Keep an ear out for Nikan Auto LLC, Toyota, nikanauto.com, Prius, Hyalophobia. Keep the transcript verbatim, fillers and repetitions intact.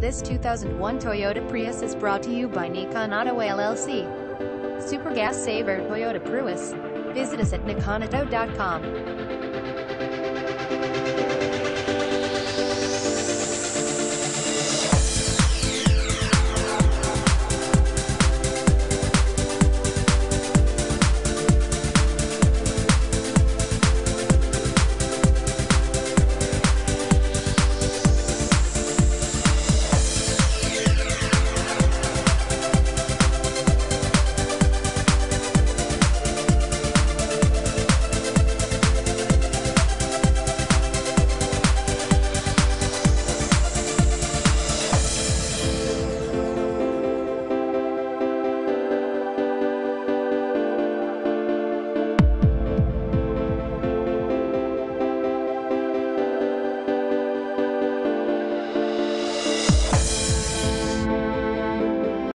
This two thousand one Toyota Prius is brought to you by Nikan Auto L L C. Super gas saver Toyota Prius. Visit us at nikan auto dot com.